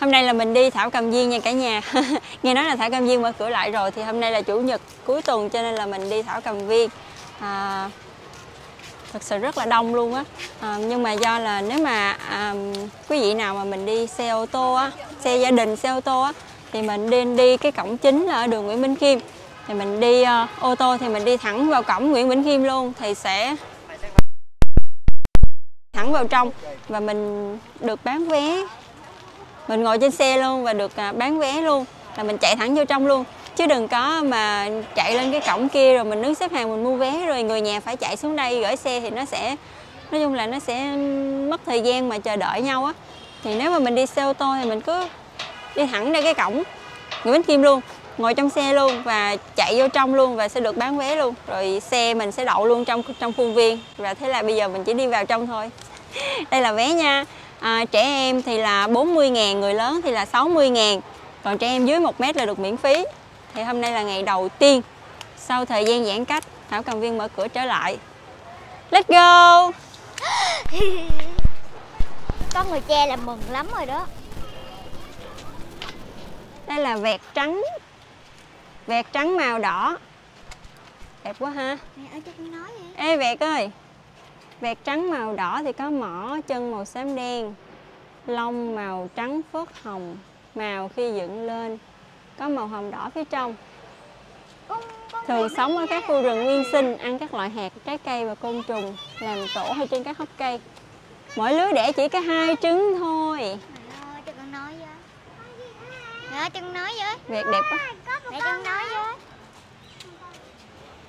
Hôm nay là mình đi thảo cầm viên nha cả nhà. Nghe nói là thảo cầm viên mở cửa lại rồi, thì hôm nay là chủ nhật cuối tuần cho nên là mình đi thảo cầm viên. Thật sự rất là đông luôn á. Nhưng mà do là nếu mà quý vị nào mà mình đi xe ô tô á, xe gia đình, xe ô tô á, thì mình đi cái cổng chính là ở đường Nguyễn Bỉnh Khiêm. Thì mình đi ô tô thì mình đi thẳng vào cổng Nguyễn Bỉnh Khiêm luôn, thì sẽ thẳng vào trong và mình được bán vé. Mình ngồi trên xe luôn và được bán vé luôn, là mình chạy thẳng vô trong luôn. Chứ đừng có mà chạy lên cái cổng kia rồi mình đứng xếp hàng mình mua vé rồi người nhà phải chạy xuống đây gửi xe, thì nó sẽ, nói chung là nó sẽ mất thời gian mà chờ đợi nhau á. Thì nếu mà mình đi xe ô tô thì mình cứ đi thẳng ra cái cổng Nguyễn Bỉnh Khiêm luôn, ngồi trong xe luôn và chạy vô trong luôn và sẽ được bán vé luôn. Rồi xe mình sẽ đậu luôn trong khuôn viên. Và thế là bây giờ mình chỉ đi vào trong thôi. Đây là vé nha. Trẻ em thì là 40.000, người lớn thì là 60.000. Còn trẻ em dưới 1 m là được miễn phí. Thì hôm nay là ngày đầu tiên sau thời gian giãn cách, thảo cầm viên mở cửa trở lại. Let's go. Có người che là mừng lắm rồi đó. Đây là vẹt trắng. Vẹt trắng màu đỏ. Đẹp quá ha. Ê vẹt ơi. Vẹt trắng màu đỏ thì có mỏ, chân màu xám đen, lông màu trắng phớt hồng, màu khi dựng lên có màu hồng đỏ phía trong. Thường sống ở các khu rừng nguyên sinh, ăn các loại hạt, trái cây và côn trùng, làm tổ hay trên các hốc cây. Mỗi lứa đẻ chỉ có 2 trứng thôi. Vẹt đẹp quá.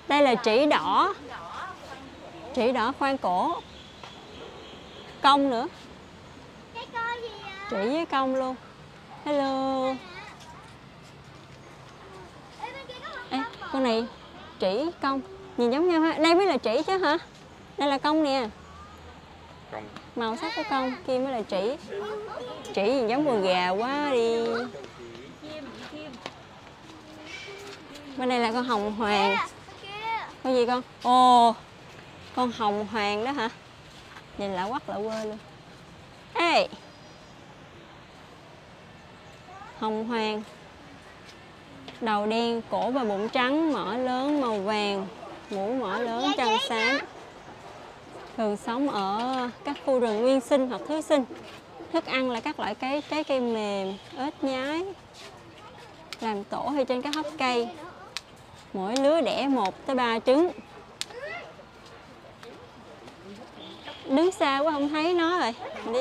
Đây là trĩ đỏ. Trĩ đỏ khoang cổ. Cong nữa. Trĩ với cong luôn. Hello. Ê, con này trĩ cong nhìn giống nhau ha. Đây mới là trĩ chứ hả? Đây là cong nè. Màu sắc của cong kia mới là trĩ. Trĩ nhìn giống con gà quá đi. Bên đây là con hồng hoàng. Con gì con? Ồ, con hồng hoàng đó hả? Nhìn lạ quắc lạ quê luôn. Ê, hồng hoàng, đầu đen, cổ và bụng trắng, mỏ lớn màu vàng, mũi mỏ lớn, chân xám. Thường sống ở các khu rừng nguyên sinh hoặc thứ sinh. Thức ăn là các loại trái cây mềm, ếch nhái, làm tổ hay trên các hốc cây. Mỗi lứa đẻ 1 tới 3 trứng. Đứng xa quá không thấy nó rồi. Đi.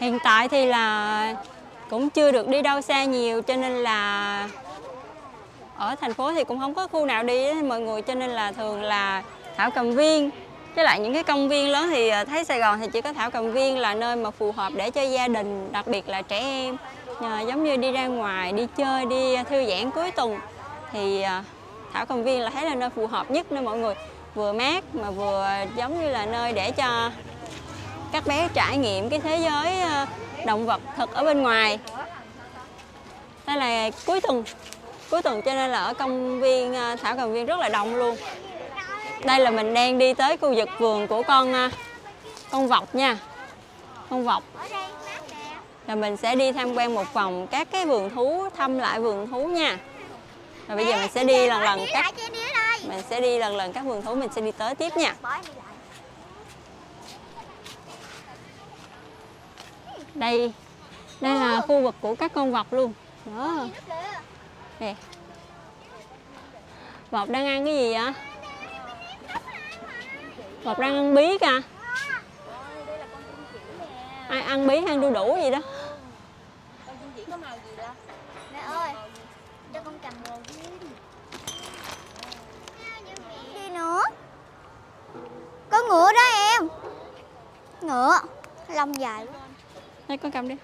Hiện tại thì là cũng chưa được đi đâu xa nhiều, cho nên là ở thành phố thì cũng không có khu nào đi đó, mọi người, cho nên là thường là thảo cầm viên với lại những cái công viên lớn. Thì thấy Sài Gòn thì chỉ có thảo cầm viên là nơi mà phù hợp để cho gia đình, đặc biệt là trẻ em, giống như đi ra ngoài đi chơi, đi thư giãn cuối tuần thì thảo cầm viên là thấy là nơi phù hợp nhất nơi mọi người, vừa mát mà vừa giống như là nơi để cho các bé trải nghiệm cái thế giới động vật thực ở bên ngoài. Đây là cuối tuần cho nên là ở công viên thảo cầm viên rất là đông luôn. Đây là mình đang đi tới khu vực vườn của con vọc nha. Con vọc. Là mình sẽ đi tham quan một vòng các cái vườn thú, thăm lại vườn thú nha. Rồi bây giờ mình sẽ đi lần lần các vườn thú, mình sẽ đi tới tiếp nha. Đây là khu vực của các con vọc luôn. Đó. Nè. Vọc đang ăn cái gì vậy? Vọc đang ăn bí kìa. Ai ăn bí, ăn đu đủ gì đó. Con chim chỉ có màu gì đó. Mẹ ơi, cho con cầm đồ đi nữa. Có ngựa đó em. Ngựa, lông dài quá. Đây con cầm đi.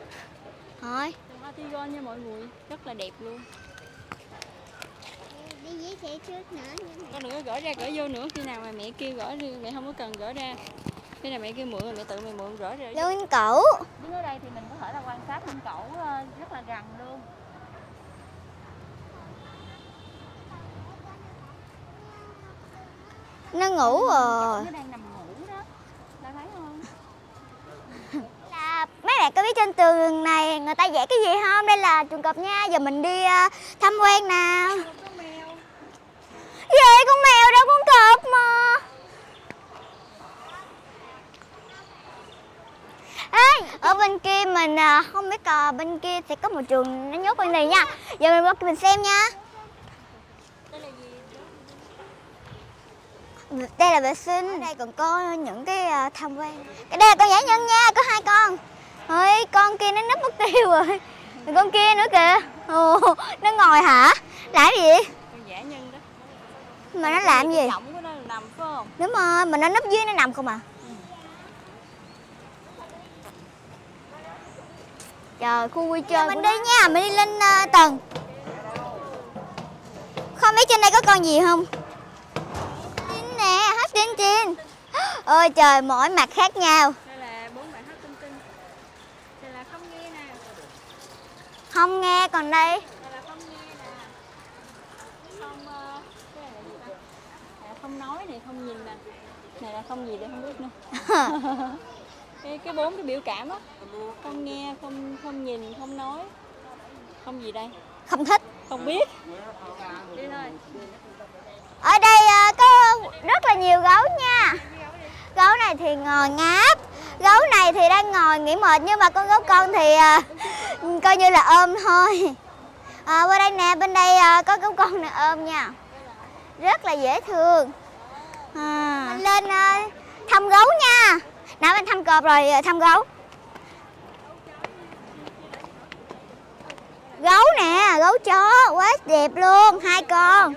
Thôi. Hoa tigon nha mọi người, rất là đẹp luôn. Đi với xe trước nữa. Con đừng có gỡ ra gỡ vô nữa, khi nào mà mẹ kêu gỡ đi, mẹ không có cần gỡ ra. Cái này mẹ kêu mượn rồi mẹ tự mày mượn gỡ ra. Lương cẩu. Đứng ở đây thì mình có thể là quan sát lương cẩu rất là gần luôn. Nó ngủ rồi. Nó đang nằm ngủ đó. Đã thấy không? Là mấy bạn có biết trên tường này người ta vẽ cái gì không? Đây là chuồng cọp nha. Giờ mình đi tham quan nào. Vậy con mèo đâu, con cọp mà. Ê, ở bên kia mình không biết bên kia sẽ có một trường nó nhốt bên này nha. Giờ mình qua mình xem nha. Đây là vệ sinh. Ở đây còn có những cái tham quan. Cái đây là con giải nhân nha, có hai con. Ôi, con kia nó nấp mất tiêu rồi. Con kia nữa kìa. Ồ, nó ngồi hả? Làm gì? Con giải nhân đó. Mà nó làm gì? Cổng của nó nằm phải không? Đúng rồi, mà nó nấp dưới nó nằm không à? Trời, khu vui chơi. Mình đi nha, mình đi lên tầng. Không biết trên đây có con gì không? Tinh nè, hết tinh tinh. Ôi trời, mỗi mặt khác nhau. Đây là bốn bạn hết tinh tinh. Đây là không nghe nè. Không nghe, còn đây. Đây là không nghe nè. Không, cái này là gì ta? Không nói này, không nhìn nè. Này là không gì để không biết nữa. Cái bốn cái biểu cảm á, không nghe, không nhìn, không nói, không gì đây, không thích, không biết. Đi thôi. Ở đây có rất là nhiều gấu nha. Gấu này thì ngồi ngáp, gấu này thì đang ngồi nghỉ mệt, nhưng mà con gấu con thì coi như là ôm thôi. Qua đây nè, bên đây có gấu con này ôm nha, rất là dễ thương. Mình lên thăm gấu nha. Nãy mình thăm cọp rồi thăm gấu. Gấu nè, gấu chó quá đẹp luôn, hai con.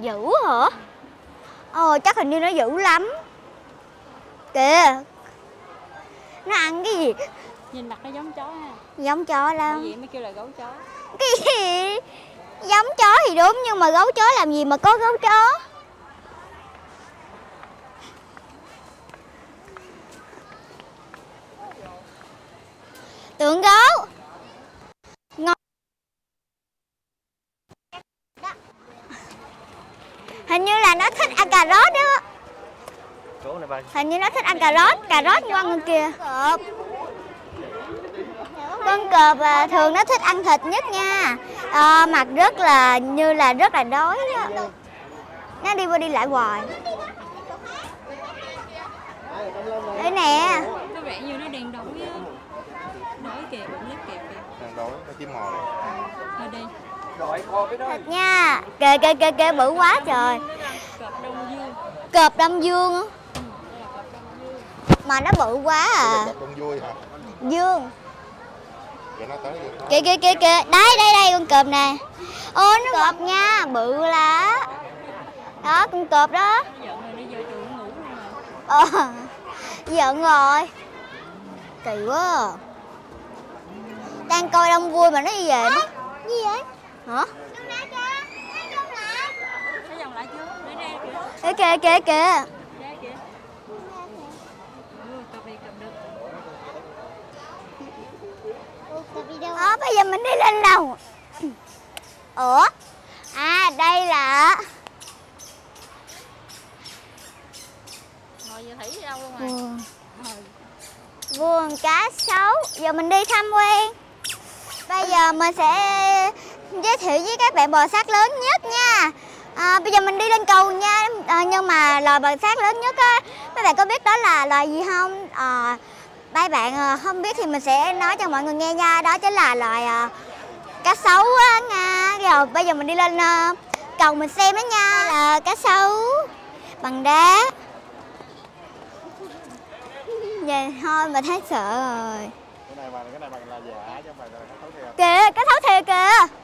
Dữ hả? Ồ, chắc hình như nó dữ lắm. Kìa, nó ăn cái gì? Nhìn mặt nó giống chó ha. Giống chó lắm. Cái gì mới kêu là gấu chó. Cái gì? Giống chó thì đúng, nhưng mà gấu chó làm gì mà có gấu chó. Tượng gấu ngồi. Hình như là nó thích ăn cà rốt đó. Hình như nó thích ăn cà rốt qua người kia. Con cọp thường nó thích ăn thịt nhất nha. Mặt rất là như là rất là đói đó. Nó đi qua đi lại hoài. Đây nè. Nó vẻ như nó đèn đỏ á. Thịt nha, kê kê kê kê bự quá trời. Cọp Đông Dương mà nó bự quá à. Dương kê kê kê kê. Đây đây đây con cọp nè. Ôi nó cọp nha, bự lá đó, con cọp đó. Giận rồi, kỳ quá à. Đang coi đông vui mà nó đi về mất. Gì vậy? Hả? Dòng lại kìa. Nó dòng lại chưa? Để ra kìa. Kìa kìa kìa. Ra kìa. Cặp đi cặp được. Cặp đi đâu? Bây giờ mình đi lên lầu. Ủa? À đây là ngồi vừa thủy đâu luôn rồi. Vườn cá sấu. Giờ mình đi tham quan. Bây giờ mình sẽ giới thiệu với các bạn bò sát lớn nhất nha. Bây giờ mình đi lên cầu nha. Nhưng mà loài bò sát lớn nhất á, mấy bạn có biết đó là loài gì không? Mấy bạn không biết thì mình sẽ nói cho mọi người nghe nha. Đó chính là loài cá sấu á nha. Rồi bây giờ mình đi lên cầu mình xem đó nha. Là cá sấu bằng đá. Vậy thôi mà thấy sợ rồi. Cái này bằng là giả chứ không phải là cá sấu thiệt. Kìa, cá sấu thiệt kìa.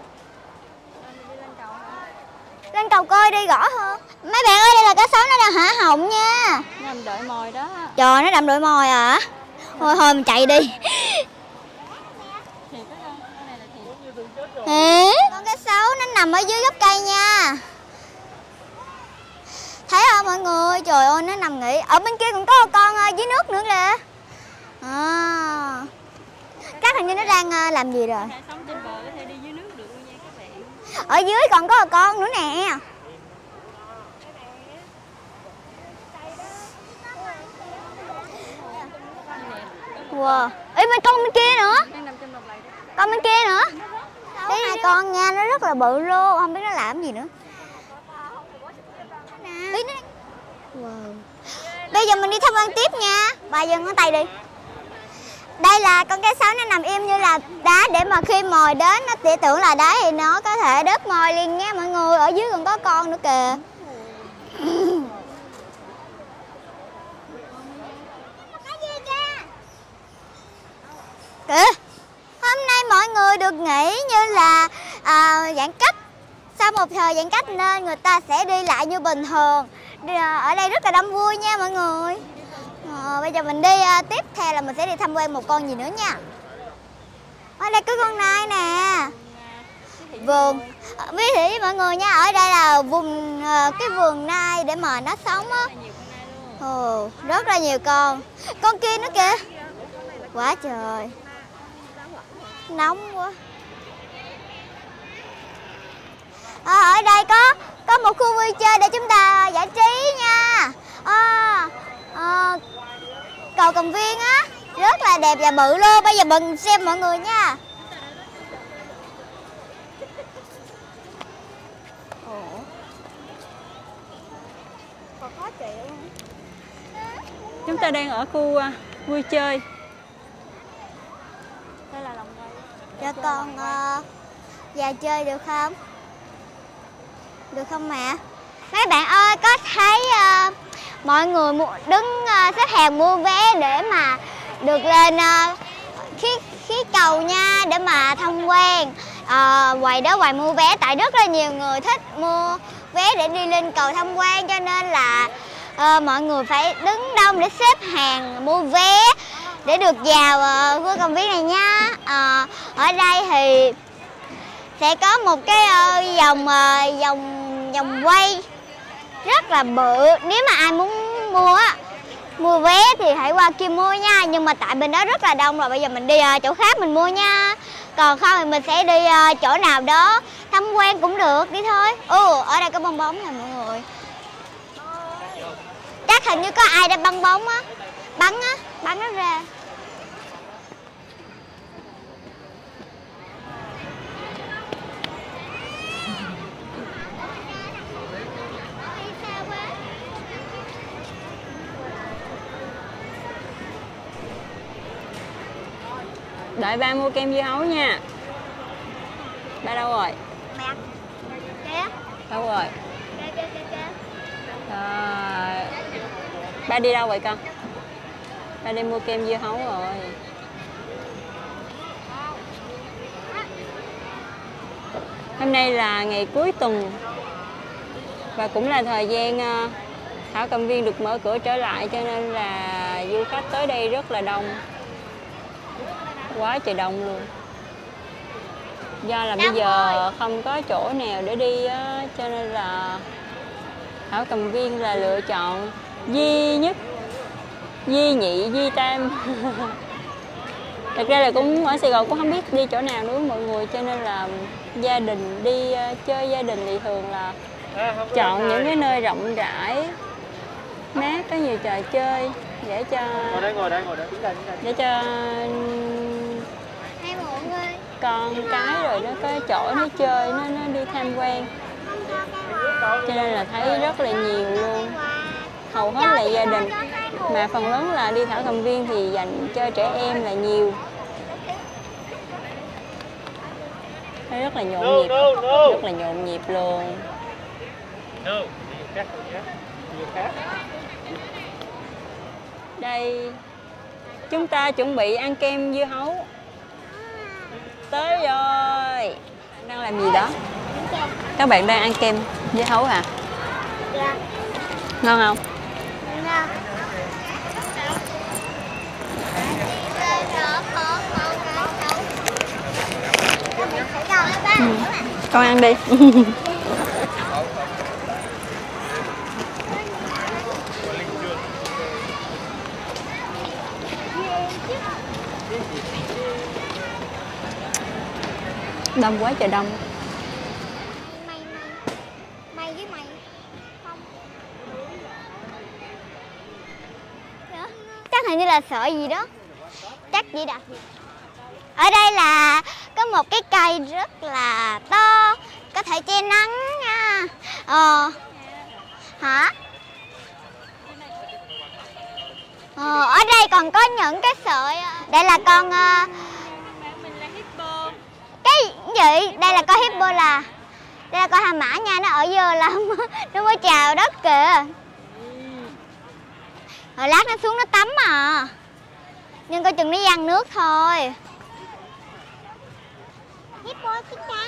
Lên cầu coi đi rõ hơn. Mấy bạn ơi, đây là cá sấu nó đang hả họng nha. Nó đậm đội mồi đó. Trời, nó đậm đội mồi à. Thôi thôi mình chạy đi. Thiệt đó, cái này là thiệt. Hả? Con cá sấu nó nằm ở dưới gốc cây nha. Thấy không mọi người? Trời ơi, nó nằm nghỉ. Ở bên kia còn có một con dưới nước nữa kìa. Chắc hình như nó đang làm gì rồi. Sống trên bờ có thể đi dưới nước được luôn nha các bạn. Ở dưới còn có một con nữa nè. Wow. Ê, mấy con bên kia nữa. Con bên kia nữa. Đấy, hai con nha, nó rất là bự luôn, không biết nó làm gì nữa. Wow. Bây giờ mình đi tham quan tiếp nha. Bà dừng ngón tay đi. Đây là con cá sấu, nó nằm im như là đá để mà khi mồi đến nó tỉa tưởng là đá thì nó có thể đớp mồi liền nha mọi người. Ở dưới còn có con nữa kìa. Kìa, hôm nay mọi người được nghỉ như là giãn cách. Sau một thời giãn cách nên người ta sẽ đi lại như bình thường. Ở đây rất là đông vui nha mọi người. Bây giờ mình đi tiếp theo là mình sẽ đi tham quan một con gì nữa nha. Ở đây có con nai nè. Vườn ví thị với mọi người nha. Ở đây là vùng cái vườn nai để mà nó sống á. Rất là nhiều con. Con kia nữa kìa. Quá trời. Nóng quá. Ở đây có một khu vui chơi để chúng ta giải trí nha. Cầu Cầm Viên á, rất là đẹp và bự luôn. Bây giờ mình xem mọi người nha. Chúng ta đang ở khu vui chơi. Đây là lồng nuôi. Cho con già chơi được không? Được không mẹ? Mấy bạn ơi, có thấy mọi người đứng xếp hàng mua vé để mà được lên khí cầu nha, để mà tham quan quầy đó, quầy mua vé. Tại rất là nhiều người thích mua vé để đi lên cầu tham quan, cho nên là mọi người phải đứng đông để xếp hàng mua vé để được vào khu công viên này nha. Ở đây thì sẽ có một cái vòng quay rất là bự. Nếu mà ai muốn mua vé thì hãy qua kia mua nha. Nhưng mà tại bên đó rất là đông rồi, bây giờ mình đi chỗ khác mình mua nha. Còn không thì mình sẽ đi chỗ nào đó tham quan cũng được, đi thôi. Ở đây có bong bóng nè mọi người. Chắc hình như có ai đã băng bóng á, bắn nó ra. Đợi ba mua kem dưa hấu nha. Ba đâu rồi? Mẹ. Kìa. Đâu rồi? Kìa. Ba đi đâu vậy con? Ba đi mua kem dưa hấu rồi. Hôm nay là ngày cuối tuần và cũng là thời gian Thảo Cầm Viên được mở cửa trở lại, cho nên là du khách tới đây rất là đông. Quá trời đông luôn. Do là bây giờ không có chỗ nào để đi á, cho nên là Thảo Cầm Viên là lựa chọn duy nhất, duy nhị, duy tam. Thật ra là cũng ở Sài Gòn cũng không biết đi chỗ nào nữa mọi người, cho nên là gia đình đi chơi gia đình thì thường là chọn những cái nơi rộng rãi, mát, có nhiều trò chơi để cho để cho con cái rồi nó có chỗ nó chơi, nó đi tham quan, cho nên là thấy rất là nhiều luôn. Hầu hết là gia đình mà phần lớn là đi Thảo Cầm Viên thì dành cho trẻ em là nhiều. Thấy rất là nhộn nhịp, rất là nhộn nhịp luôn. Đây, chúng ta chuẩn bị ăn kem dưa hấu. Tới rồi. Đang làm gì đó? Các bạn đang ăn kem dưa hấu hả? Dạ. Ngon không? Ngon. Con ăn đi. Đông quá trời đông. Mày với mày. Không. Chắc hình như là sợi gì đó. chắc gì đặc biệt. Ở đây là có một cái cây rất là to, có thể che nắng nha. Ở đây còn có những cái sợi. Đây là con mình là hippo. Cái gì? Đây là con hippo là. Đây là con hà mã nha, nó ở dơ lắm. Nó mới trào đất kìa. Rồi lát nó xuống nó tắm à. Nhưng coi chừng nó giăng nước thôi. Hippo xin chào.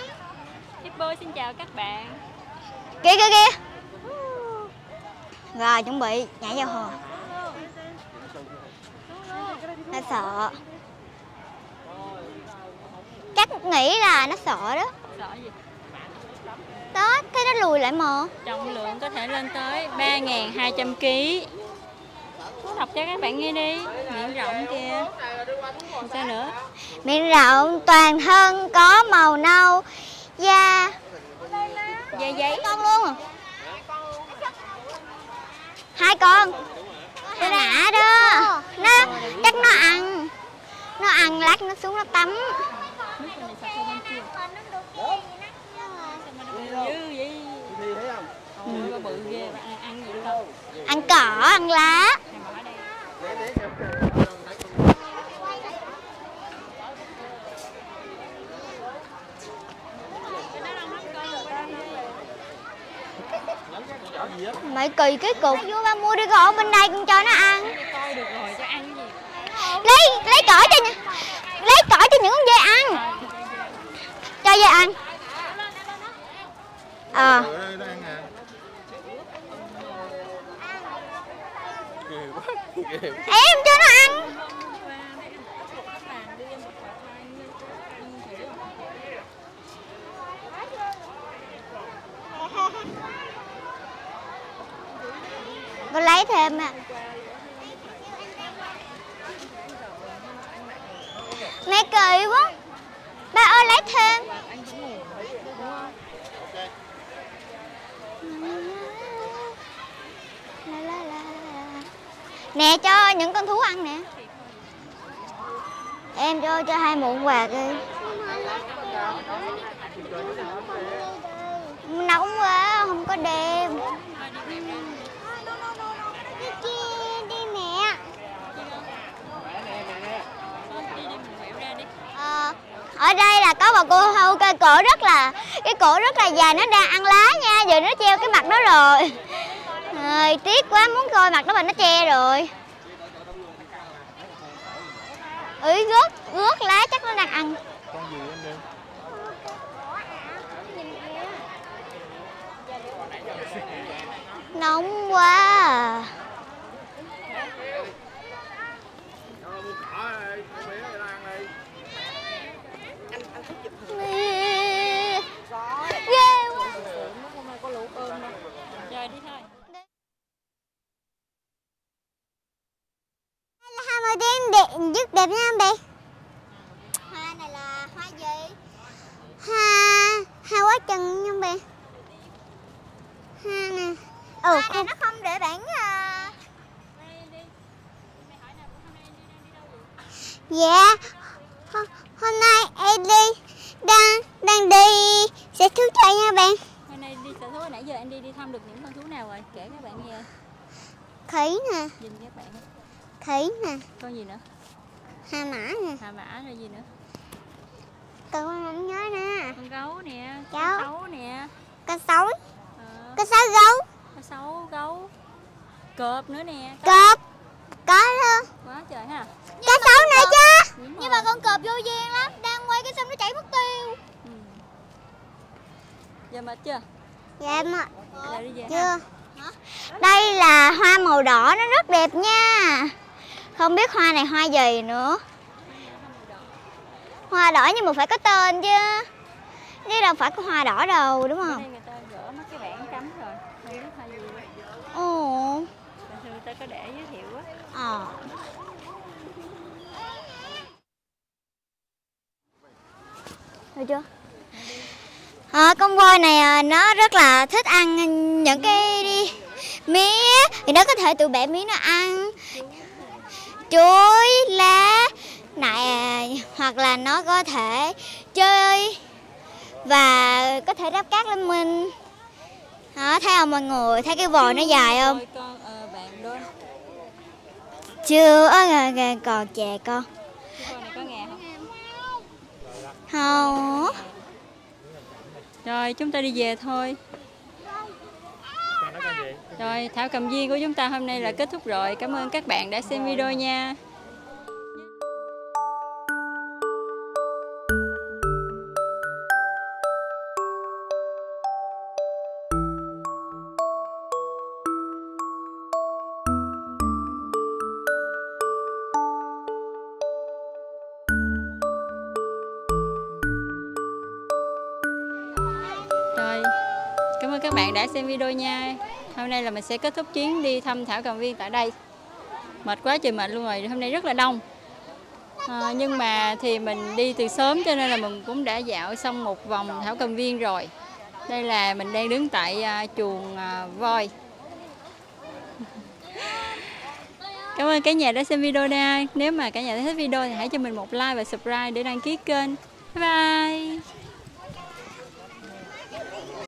Hippo xin chào các bạn. Kìa kìa kìa. Rồi chuẩn bị nhảy vào hồ. Nó sợ. Chắc nghĩ là nó sợ đó. Sợ gì? Đó, thấy nó lùi lại mà. Trọng lượng có thể lên tới 3.200 kg. Đọc cho các bạn nghe đi. Miệng rộng kìa. Sao nữa? Miệng rộng, toàn thân có màu nâu, da da giấy. Con luôn. Hai con. Nó đã đó. Nó chắc nó ăn. Nó ăn lát nó xuống nó tắm. Ăn cỏ, ăn lá. Mày kỳ cái cục. Vô ba mua đi cỏ ở bên đây con cho nó ăn. Lấy cỏ cho những con dê ăn. Cho dê ăn. Em cho nó ăn. Con lấy thêm à. Mẹ kỳ quá. Ba ơi lấy thêm. Nè cho những con thú ăn nè. Em cho hai muỗng quạt đi. Nóng quá không có đêm. Đi mẹ. Ở đây là có bà cô hâu cây cổ rất là dài, nó đang ăn lá nha, giờ nó treo cái mặt đó rồi. Ơi, tiếc quá, muốn coi mặt nó mà nó che rồi. Ý rớt lá chắc nó đang ăn. Con gì em đi? Nóng quá à. Ghê quá. Rồi đi thôi. Hoa đen rất đẹp nha bé. Hoa này là hoa gì? Hoa quá chừng nha bé. Hoa này. Hoa này nó không để bạn. Dạ. Hôm nay em đi đang đi sở thú chơi nha bạn. Hôm nay đi sở thú, nãy giờ em đi thăm được những con thú nào rồi? Kể các bạn nghe. Khỉ nè. Nhìn các bạn. Khỉ nè. Con gì nữa? Hà mã nè. Hà mã rồi gì nữa? Con không nhớ nè. Con gấu nè. Con sấu nè. Con sấu. Con sấu gấu. Con sấu gấu. Cọp nữa nè. Cọp. Có luôn. Quá trời ha. Con sấu nữa chứ. Nhưng mà con cọp vô duyên lắm. Đang quay cái xong nó chảy mất tiêu. Giờ mệt chưa? Dạ mệt. Chưa. Đây là hoa màu đỏ, nó rất đẹp nha. Không biết hoa này hoa gì nữa. Hoa đỏ nhưng mà phải có tên chứ. Đây đâu phải có hoa đỏ đâu đúng không? Đây người ta gỡ mấy cái bảng cấm rồi. Không biết hoa gì. Ồ. Người ta có để giới thiệu á. Được chưa? Con voi này nó rất là thích ăn những cái mía thì nó có thể tự bẻ mía nó ăn, chuối lá có thể chơi và có thể đáp cát lên mình. Đó, thấy không mọi người, thấy cái vòi nó dài không? Chưa, còn chè con. Không. Rồi, chúng ta đi về thôi. Rồi, Thảo Cầm Viên của chúng ta hôm nay là kết thúc rồi. Cảm ơn các bạn đã xem video nha. Cảm ơn các bạn đã xem video nha. Hôm nay là mình sẽ kết thúc chuyến đi thăm Thảo Cầm Viên tại đây. Mệt quá trời mệt luôn rồi, hôm nay rất là đông. Nhưng mà thì mình đi từ sớm cho nên là mình cũng đã dạo xong một vòng Thảo Cầm Viên rồi. Đây là mình đang đứng tại chuồng voi. Cảm ơn cả nhà đã xem video nha. Nếu mà cả nhà thấy thích video thì hãy cho mình một like và subscribe để đăng ký kênh. Bye bye.